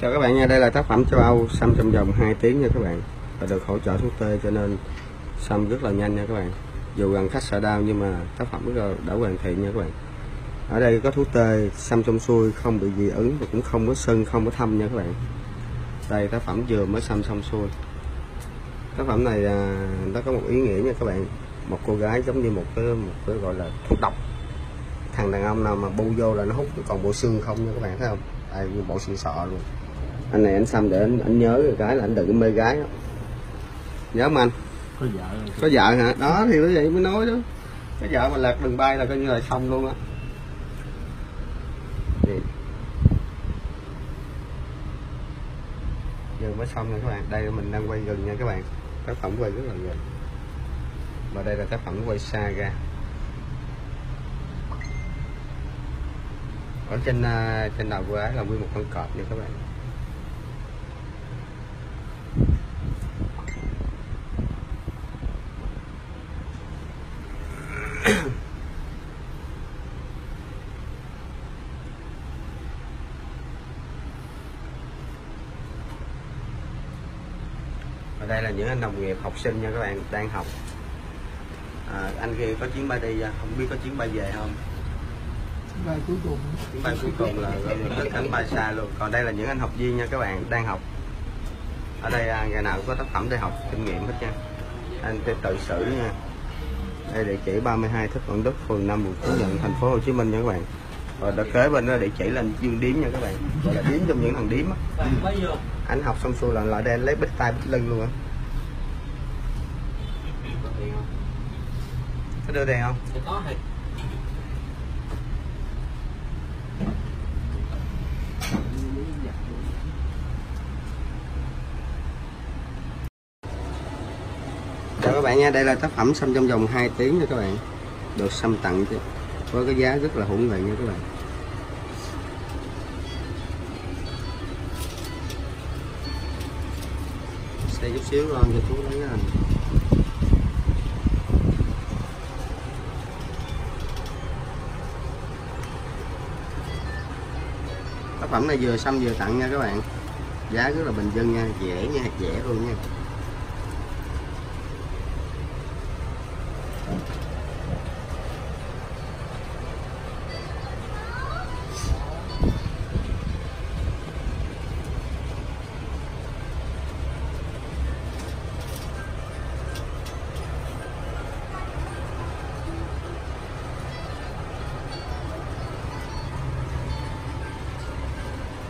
Chào các bạn nha, đây là tác phẩm châu Âu xăm trong vòng 2 tiếng nha các bạn, và được hỗ trợ thuốc tê cho nên xăm rất là nhanh nha các bạn. Dù rằng khách sợ đau nhưng mà tác phẩm rất là đã hoàn thiện nha các bạn. Ở đây có thuốc tê xăm trong xuôi, không bị dị ứng và cũng không có sưng, không có thâm nha các bạn. Đây tác phẩm vừa mới xăm xong xuôi. Tác phẩm này nó có một ý nghĩa nha các bạn. Một cô gái giống như một cái gọi là thuốc độc. Thằng đàn ông nào mà bu vô là nó hút, còn bộ xương không nha các bạn, thấy không? Đây bộ xương sọ luôn. Anh này anh xăm để anh nhớ cái là anh đừng mê gái đó. Nhớ mà anh có vợ. Có vợ hả? Đó thì nó vậy mới nói đó. Cái vợ mà lạc đường bay là coi như là xong luôn á. Gần mới xong nha các bạn. Đây mình đang quay gần nha các bạn. Tác phẩm quay rất là gần. Và đây là tác phẩm quay xa ra. Ở trên đầu cô ấy là nguyên một con cọp nha các bạn. Và đây là những anh đồng nghiệp học sinh nha các bạn, đang học. Anh kia có chuyến bay đi, không biết có chuyến bay về không? Chuyến bay cuối cùng là cất cánh bay xa luôn. Còn đây là những anh học viên nha các bạn, đang học. Ở đây ngày nào cũng có tác phẩm để học kinh nghiệm hết nha. Anh sẽ tự xử nha. Đây địa chỉ 32 Thích Quảng Đức, phường 5, Phú Nhuận, thành phố Hồ Chí Minh nha các bạn. Rồi đã kế bên đó địa chỉ là Dương Điếm nha các bạn, gọi là điếm trong những thằng điếm á. Anh học xong xuôi là lại đây anh lấy bít tay bít lưng luôn á. Có đưa đây không? Có. Chào các bạn nha, đây là tác phẩm xăm trong vòng 2 tiếng nha các bạn, được xăm tặng chứ với cái giá rất là hữu nghị nha các bạn. Xe chút xíu lên cho chú lấy anh. Tác phẩm này vừa xăm vừa tặng nha các bạn, giá rất là bình dân nha, dễ nha, dễ luôn nha.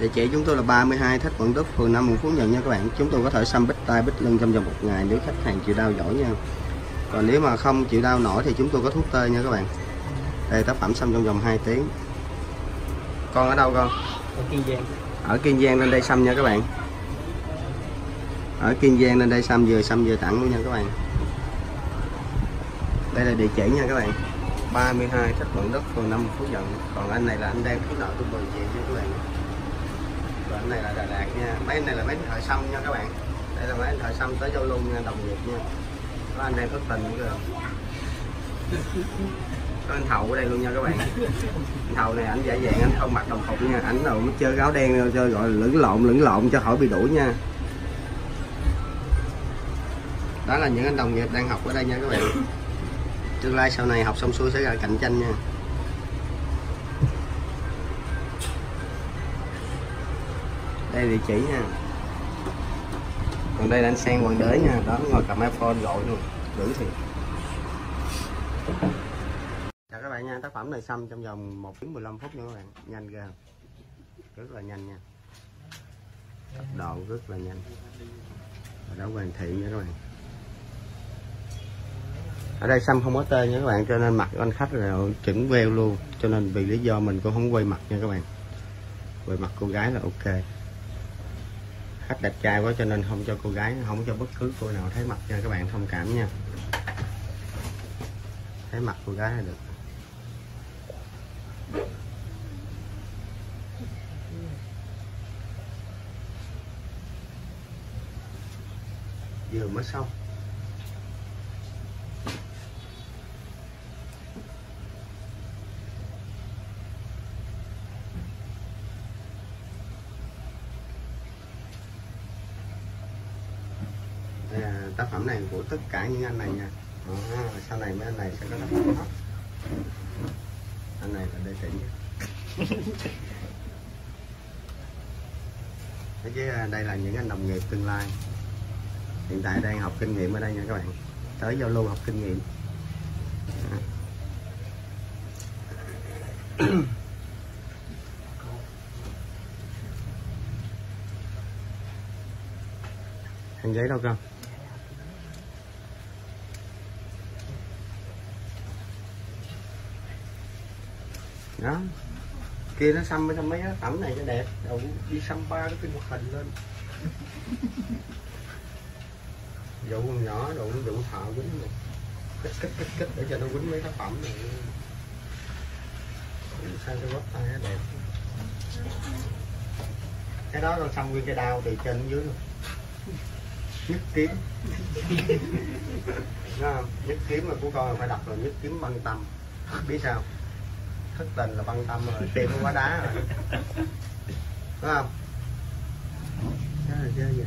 Địa chỉ chúng tôi là 32 Thích Quảng Đức, phường 5, Phú Nhuận nha các bạn. Chúng tôi có thể xăm bít tay, bít lưng trong vòng 1 ngày nếu khách hàng chịu đau giỏi nha. Còn nếu mà không chịu đau nổi thì chúng tôi có thuốc tê nha các bạn. Đây tác phẩm xăm trong vòng 2 tiếng. Con ở đâu con? Ở Kiên Giang. Ở Kiên Giang lên đây xăm nha các bạn. Ở Kiên Giang lên đây xăm vừa tặng luôn nha các bạn. Đây là địa chỉ nha các bạn. 32 Thích Quảng Đức, phường 5, Phú Nhuận. Còn anh này là anh đang cứu nợ tôi bồi tiền nha các bạn. Anh này là Đạt nha, mấy anh này là mấy thợ xăm nha các bạn. Đây là mấy anh thợ xăm tới giao lưu nha, đồng nghiệp nha. Có anh đang thất tình nữa kìa. Có anh Thầu ở đây luôn nha các bạn. Anh Thầu này anh giả dạng, anh không mặc đồng phục nha. Ảnh nào mới chơi áo đen chơi gọi là lẫn lộn cho khỏi bị đuổi nha. Đó là những anh đồng nghiệp đang học ở đây nha các bạn. Tương lai sau này học xong xuôi sẽ ra cạnh tranh nha. Đây địa chỉ nha. Còn đây là anh Sen Hoàng Đế nha. Đó ngồi cầm iPhone gọi luôn. Lưỡng thiệt. Chào các bạn nha. Tác phẩm này xăm trong vòng 1 tiếng 15 phút nha các bạn. Nhanh ghê. Rất là nhanh nha. Tốc độ rất là nhanh. Đã hoàn thiện nha các bạn. Ở đây xăm không có tê nha các bạn, cho nên mặt của anh khách là chuẩn veo luôn. Cho nên vì lý do mình cũng không quay mặt nha các bạn. Về mặt cô gái là ok. Khách đẹp trai quá cho nên không cho cô gái, không cho bất cứ cô nào thấy mặt nha các bạn, thông cảm nha. Thấy mặt cô gái là được. Vừa mới xong. tác phẩm này của tất cả những anh này nha. Sau này mấy anh này sẽ có tác phẩm đó. Anh này là đệ tử chứ đây là những anh đồng nghiệp tương lai hiện tại đang học kinh nghiệm ở đây nha các bạn, tới giao lưu học kinh nghiệm. Hành giấy đâu không? Đó kia nó xăm mấy cái tấm này nó đẹp, đầu đi xăm ba cái mặt hình lên. Dụ con nhỏ đồ dụ thợ quýnh này, kích để cho nó quýnh mấy tác phẩm này sao cho góp tay nó đẹp. Cái đó còn xăm nguyên cái đao từ trên dưới luôn, nhất kiếm. Nhất kiếm mà của con phải đặt là nhất kiếm băng tâm, biết sao thức tình là băng tâm rồi, tìm quá đá rồi, đúng không? Đó là chơi vậy.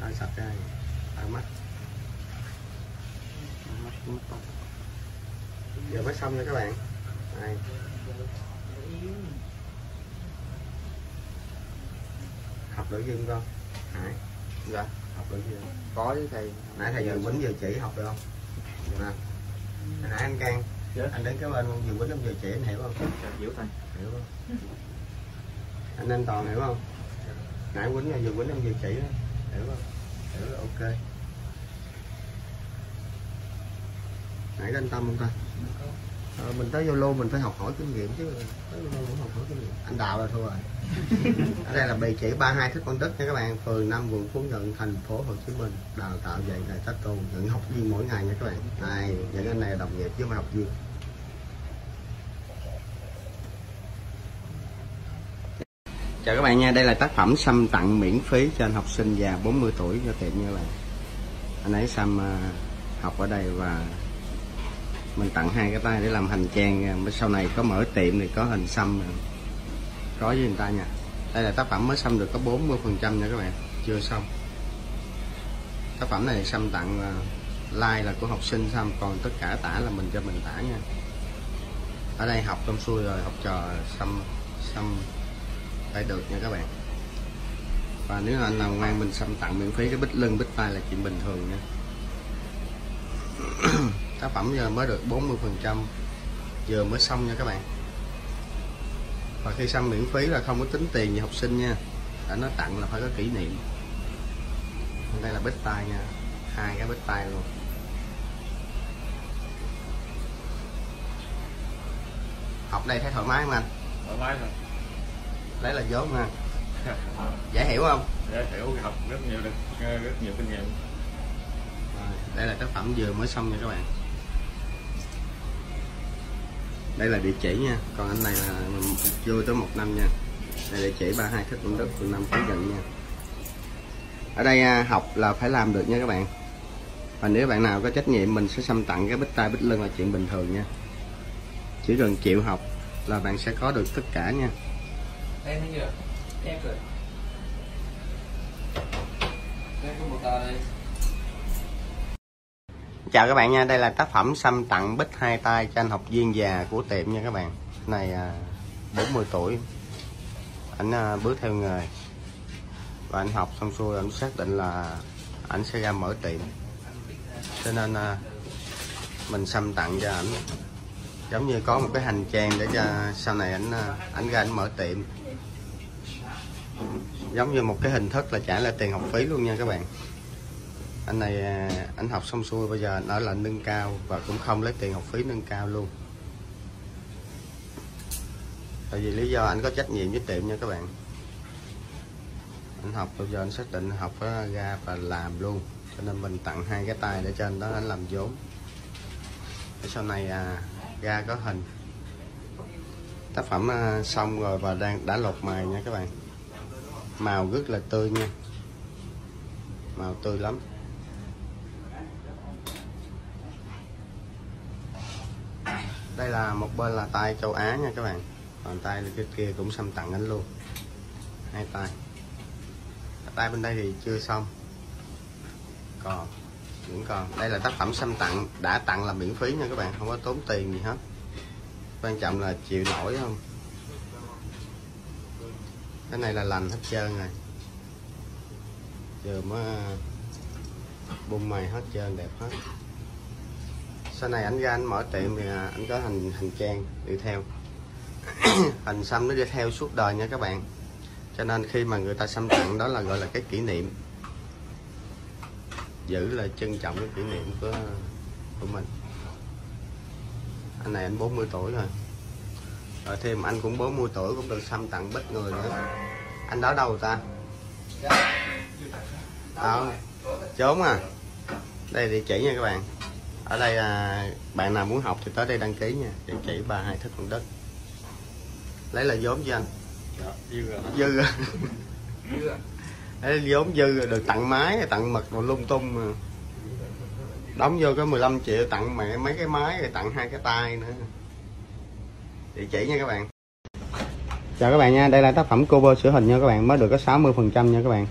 Rồi sạch ra rồi, mắt giờ mới xong rồi các bạn. Đây. Học đổi dương con. Dạ, học đổi dương. Có với thầy, nãy thầy vừa quýnh vừa chỉ học được không? Nè. Nãy anh Cang, dạ. Anh đến cái bên con vừa quýnh ông vừa chỉ, anh hiểu không? Dạ, hiểu thầy. Hiểu không? Anh Toàn hiểu không? Nãy quýnh là vừa quýnh ông vừa chỉ đó. Hiểu không? Hiểu là ok. Nãy anh Tâm không ta? Mình tới Zalo mình phải học hỏi kinh nghiệm chứ, tới Zalo cũng học hỏi kinh nghiệm. Anh Đào là thua rồi. Ở đây là địa chỉ 32 Thích Quảng Đức nha các bạn, phường 5 quận Phú Nhuận, thành phố Hồ Chí Minh. Đào tạo dạy nghề tattoo, nhận học viên mỗi ngày nha các bạn. Này, những anh này là đồng nghiệp chứ mà học viên. Chào các bạn nha, đây là tác phẩm xăm tặng miễn phí cho anh học sinh già 40 tuổi cho tiện nha các bạn. Anh ấy xăm học ở đây và mình tặng hai cái tay để làm hành trang, sau này có mở tiệm thì có hình xăm có với người ta nha. Đây là tác phẩm mới xăm được có 40% nha các bạn, chưa xong. Tác phẩm này xăm tặng like là của học sinh xăm, còn tất cả tả là mình cho mình tả nha. Ở đây học trong xuôi rồi, học trò xăm phải được nha các bạn. Và nếu anh nào ngoan mình xăm tặng miễn phí cái bích lưng bích tay là chuyện bình thường nha. Tác phẩm giờ mới được 40%, vừa mới xong nha các bạn. Và khi xăm miễn phí là không có tính tiền như học sinh nha, đã nó tặng là phải có kỷ niệm. Đây là bích tai nha, hai cái bích tai luôn. Học đây thấy thoải mái không anh? Thoải mái rồi. Đấy là vốn ha. Dễ hiểu không? Dễ hiểu, học rất nhiều kinh nghiệm. Đây là tác phẩm vừa mới xong nha các bạn. Đây là địa chỉ nha, còn anh này là mình vô tới 1 năm nha. Đây là địa chỉ 32 Thích Quảng Đức, phường 5 Phú Nhuận nha. Ở đây học là phải làm được nha các bạn. Và nếu bạn nào có trách nhiệm mình sẽ xăm tặng cái bích tai bích lưng là chuyện bình thường nha. Chỉ cần chịu học là bạn sẽ có được tất cả nha. Em thấy chưa? Em rồi. Đây có một tờ. Chào các bạn nha, đây là tác phẩm xăm tặng bích hai tay cho anh học viên già của tiệm nha các bạn. Này 40 tuổi, ảnh bước theo nghề và anh học xong xuôi anh xác định là ảnh sẽ ra mở tiệm, cho nên mình xăm tặng cho ảnh giống như có một cái hành trang để cho sau này ảnh ra ảnh mở tiệm, giống như một cái hình thức là trả lại tiền học phí luôn nha các bạn. Anh này anh học xong xuôi bây giờ nó là nâng cao và cũng không lấy tiền học phí nâng cao luôn, tại vì lý do anh có trách nhiệm với tiệm nha các bạn. Anh học bây giờ anh xác định học ra và làm luôn, cho nên mình tặng hai cái tay để cho anh đó anh làm vốn để sau này ra có hình. Tác phẩm xong rồi và đã lột mài nha các bạn, màu rất là tươi nha, màu tươi lắm. Đây là một bên là tay châu Á nha các bạn, còn tay kia cũng xăm tặng anh luôn, hai tay. Tay bên đây thì chưa xong, còn vẫn còn. Đây là tác phẩm Sâm tặng, đã tặng là miễn phí nha các bạn, không có tốn tiền gì hết, quan trọng là chịu nổi không. Cái này là lành hết trơn rồi, giờ mới bung mày hết trơn, đẹp hết. Sau này anh ra anh mở tiệm thì anh có hình trang đi theo hình xăm nó đi theo suốt đời nha các bạn, cho nên khi mà người ta xăm tặng đó là gọi là cái kỷ niệm, giữ là trân trọng cái kỷ niệm của mình. Anh này anh 40 tuổi rồi, rồi thêm anh cũng 40 tuổi cũng được xăm tặng bích người nữa. Anh đó đâu ta? Đó, trốn à. Đây địa chỉ nha các bạn, ở đây là bạn nào muốn học thì tới đây đăng ký nha. Địa chỉ 32 Thích Quảng Đức. Lấy là vốn cho anh dư rồi đấy, vốn dư rồi, được tặng máy tặng mực rồi lung tung mà. Đóng vô cái 15 triệu tặng mẹ mấy cái máy rồi tặng 2 cái tay nữa. Địa chỉ nha các bạn. Chào các bạn nha, đây là tác phẩm cô bơ sửa hình nha các bạn, mới được có 60% nha các bạn.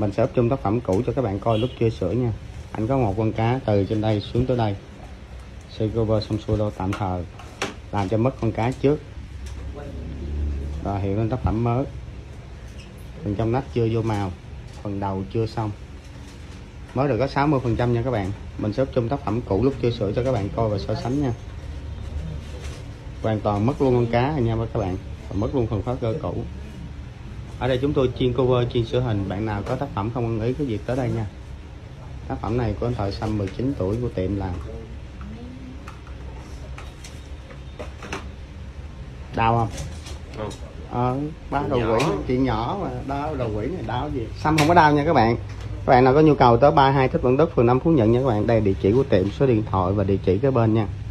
Mình sẽ up chung tác phẩm cũ cho các bạn coi lúc chưa sửa nha. Anh có một con cá từ trên đây xuống tới đây, xây cô bơ xong xuôi đâu tạm thời làm cho mất con cá trước rồi hiện lên tác phẩm mới. Phần trong nách chưa vô màu, phần đầu chưa xong, mới được có 60% nha các bạn. Mình sẽ up chung tác phẩm cũ lúc chưa sửa cho các bạn coi và so sánh nha. Hoàn toàn mất luôn con cá rồi nha các bạn, và mất luôn phần phá cơ cũ. Ở đây chúng tôi chuyên cover, chuyên sửa hình, bạn nào có tác phẩm không ưng ý cái việc tới đây nha. Tác phẩm này của anh Thợ Xăm 19 tuổi của tiệm làm. Đau không? Ừ. Bá đầu quỷ, chuyện nhỏ mà đau đầu quỷ này đau gì? Xăm không có đau nha các bạn. Các bạn nào có nhu cầu tới 32 Thích Quảng Đức, phường 5 Phú Nhuận nha các bạn. Đây là địa chỉ của tiệm, số điện thoại và địa chỉ kế bên nha.